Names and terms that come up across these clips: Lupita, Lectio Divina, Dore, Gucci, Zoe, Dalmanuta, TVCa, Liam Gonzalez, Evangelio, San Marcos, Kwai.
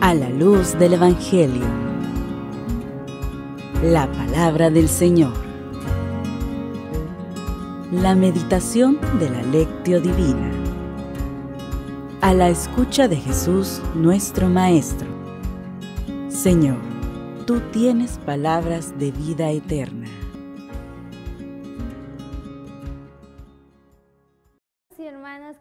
A la luz del Evangelio, la palabra del Señor, la meditación de la Lectio Divina, a la escucha de Jesús nuestro Maestro. Señor, tú tienes palabras de vida eterna.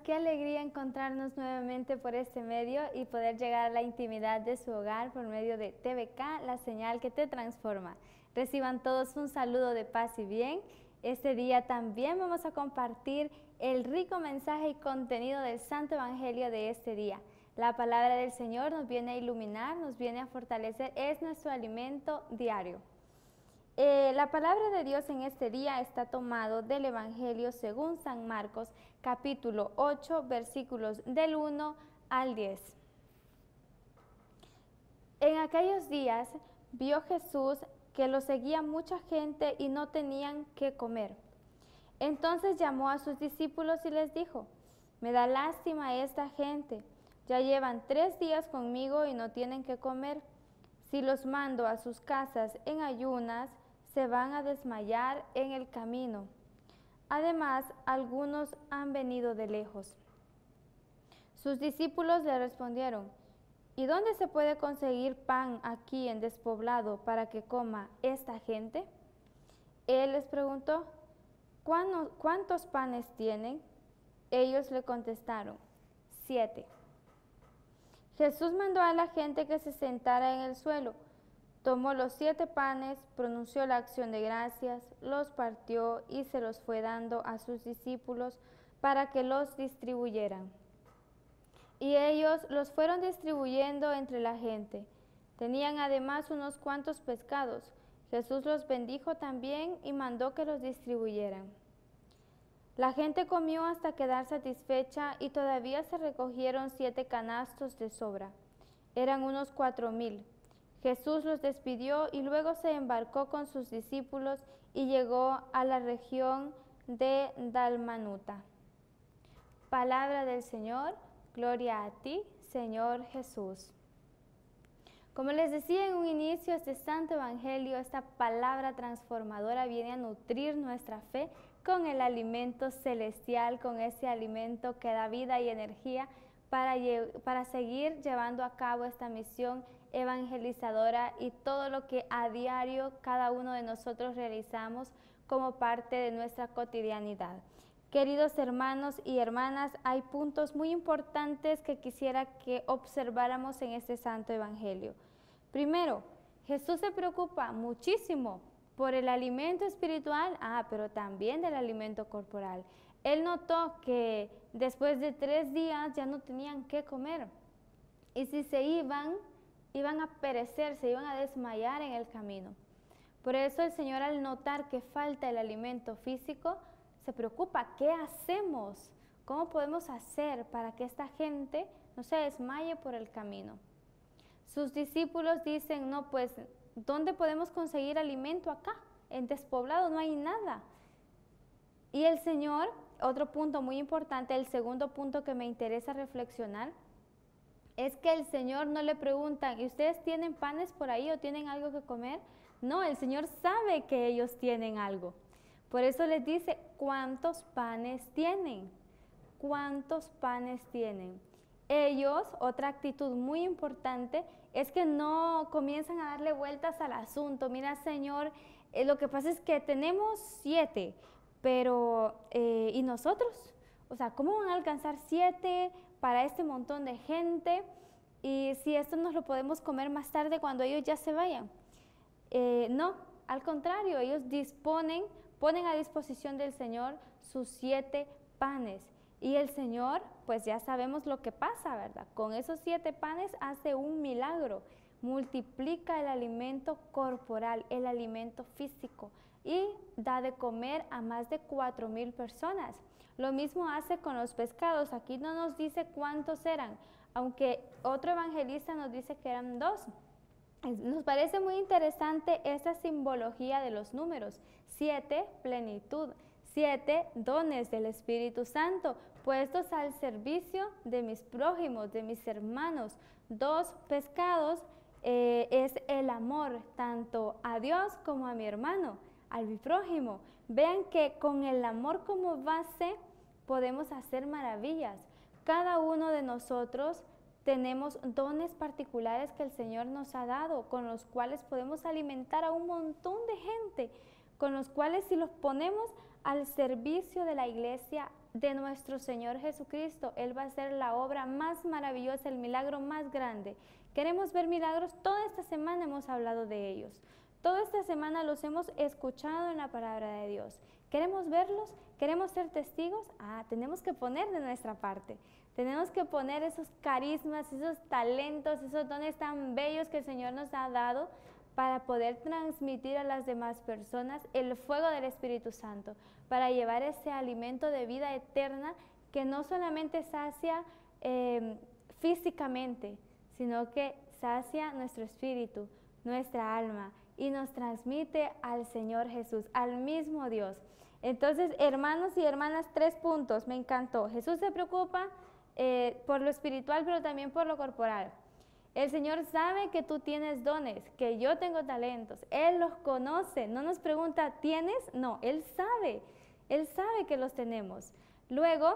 Qué alegría encontrarnos nuevamente por este medio y poder llegar a la intimidad de su hogar por medio de TVCa, la señal que te transforma. Reciban todos un saludo de paz y bien. Este día también vamos a compartir el rico mensaje y contenido del Santo Evangelio de este día. La palabra del Señor nos viene a iluminar, nos viene a fortalecer, es nuestro alimento diario. La palabra de Dios en este día está tomado del Evangelio según San Marcos, capítulo 8, versículos del 1 al 10. En aquellos días vio Jesús que lo seguía mucha gente y no tenían qué comer. Entonces llamó a sus discípulos y les dijo: me da lástima esta gente, ya llevan 3 días conmigo y no tienen qué comer. Si los mando a sus casas en ayunas, se van a desmayar en el camino. Además, algunos han venido de lejos. Sus discípulos le respondieron: ¿y dónde se puede conseguir pan aquí en despoblado para que coma esta gente? Él les preguntó: ¿cuántos panes tienen? Ellos le contestaron: 7. Jesús mandó a la gente que se sentara en el suelo. Tomó los 7 panes, pronunció la acción de gracias, los partió y se los fue dando a sus discípulos para que los distribuyeran. Y ellos los fueron distribuyendo entre la gente. Tenían además unos cuantos pescados. Jesús los bendijo también y mandó que los distribuyeran. La gente comió hasta quedar satisfecha y todavía se recogieron 7 canastos de sobra. Eran unos 4000. Jesús los despidió y luego se embarcó con sus discípulos y llegó a la región de Dalmanuta. Palabra del Señor, gloria a ti, Señor Jesús. Como les decía en un inicio, este santo evangelio, esta palabra transformadora viene a nutrir nuestra fe con el alimento celestial, con ese alimento que da vida y energía para seguir llevando a cabo esta misión evangelizadora y todo lo que a diario cada uno de nosotros realizamos como parte de nuestra cotidianidad. Queridos hermanos y hermanas, hay puntos muy importantes que quisiera que observáramos en este santo evangelio. Primero, Jesús se preocupa muchísimo por el alimento espiritual, pero también del alimento corporal. Él notó que después de 3 días ya no tenían qué comer. Y si se iban a perecer, se iban a desmayar en el camino. Por eso el Señor, al notar que falta el alimento físico, se preocupa: ¿qué hacemos? ¿Cómo podemos hacer para que esta gente no se desmaye por el camino? Sus discípulos dicen: no, pues, ¿dónde podemos conseguir alimento acá? En despoblado no hay nada. Y el Señor, otro punto muy importante, el segundo punto que me interesa reflexionar, es que el Señor no le preguntan: ¿y ustedes tienen panes por ahí o tienen algo que comer? No, el Señor sabe que ellos tienen algo. Por eso les dice: ¿cuántos panes tienen? ¿Cuántos panes tienen? Ellos, otra actitud muy importante, es que no comienzan a darle vueltas al asunto. Mira, Señor, lo que pasa es que tenemos 7, pero ¿y nosotros? O sea, ¿cómo van a alcanzar 7 para este montón de gente? Y si esto nos lo podemos comer más tarde cuando ellos ya se vayan. No, al contrario, ellos ponen a disposición del Señor sus 7 panes. Y el Señor, pues ya sabemos lo que pasa, ¿verdad? Con esos 7 panes hace un milagro. Multiplica el alimento corporal, el alimento físico, y da de comer a más de 4000 personas. Lo mismo hace con los pescados. Aquí no nos dice cuántos eran, aunque otro evangelista nos dice que eran 2. Nos parece muy interesante esta simbología de los números. 7, plenitud. 7 dones del Espíritu Santo. puestos al servicio de mis prójimos, de mis hermanos. Dos pescados es el amor tanto a Dios como a mi hermano, a mi prójimo. Vean que con el amor como base podemos hacer maravillas. Cada uno de nosotros tenemos dones particulares que el Señor nos ha dado, con los cuales podemos alimentar a un montón de gente, con los cuales si los ponemos al servicio de la iglesia de nuestro Señor Jesucristo, Él va a hacer la obra más maravillosa, el milagro más grande. Queremos ver milagros, toda esta semana hemos hablado de ellos. Toda esta semana los hemos escuchado en la palabra de Dios. ¿Queremos verlos? ¿Queremos ser testigos? Tenemos que poner de nuestra parte. Tenemos que poner esos carismas, esos talentos, esos dones tan bellos que el Señor nos ha dado para poder transmitir a las demás personas el fuego del Espíritu Santo, para llevar ese alimento de vida eterna que no solamente sacia físicamente, sino que sacia nuestro espíritu, nuestra alma, y nos transmite al Señor Jesús, al mismo Dios. Entonces, hermanos y hermanas, 3 puntos, me encantó. Jesús se preocupa por lo espiritual, pero también por lo corporal. El Señor sabe que tú tienes dones, que yo tengo talentos. Él los conoce, no nos pregunta, ¿tienes? No, Él sabe que los tenemos. Luego,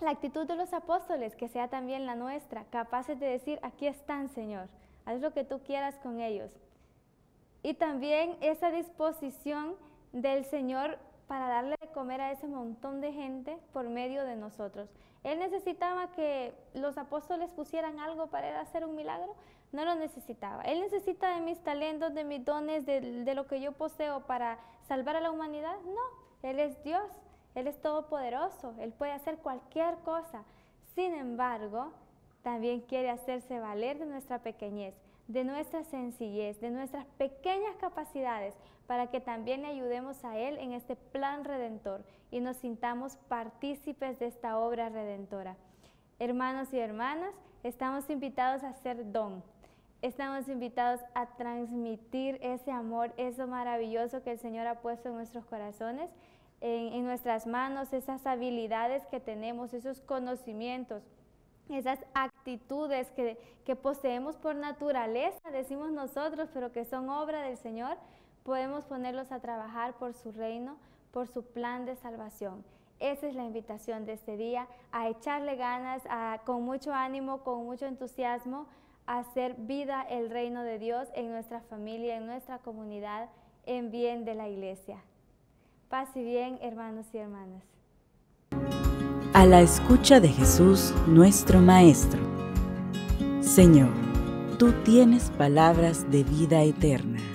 la actitud de los apóstoles, que sea también la nuestra, capaces de decir, aquí están, Señor, haz lo que tú quieras con ellos. Y también esa disposición del Señor para darle de comer a ese montón de gente por medio de nosotros. Él necesitaba que los apóstoles pusieran algo para él hacer un milagro, no lo necesitaba. Él necesita de mis talentos, de mis dones, de lo que yo poseo para salvar a la humanidad. No, Él es Dios, Él es todopoderoso, Él puede hacer cualquier cosa. Sin embargo, también quiere hacerse valer de nuestra pequeñez, de nuestra sencillez, de nuestras pequeñas capacidades, para que también le ayudemos a Él en este plan redentor y nos sintamos partícipes de esta obra redentora. Hermanos y hermanas, estamos invitados a hacer don, estamos invitados a transmitir ese amor, eso maravilloso que el Señor ha puesto en nuestros corazones, en nuestras manos, esas habilidades que tenemos, esos conocimientos, esas actitudes que poseemos por naturaleza, decimos nosotros, pero que son obra del Señor, podemos ponerlos a trabajar por su reino, por su plan de salvación. Esa es la invitación de este día, a echarle ganas, con mucho ánimo, con mucho entusiasmo, a hacer vida el reino de Dios en nuestra familia, en nuestra comunidad, en bien de la iglesia. Paz y bien, hermanos y hermanas. A la escucha de Jesús, nuestro Maestro. Señor, tú tienes palabras de vida eterna.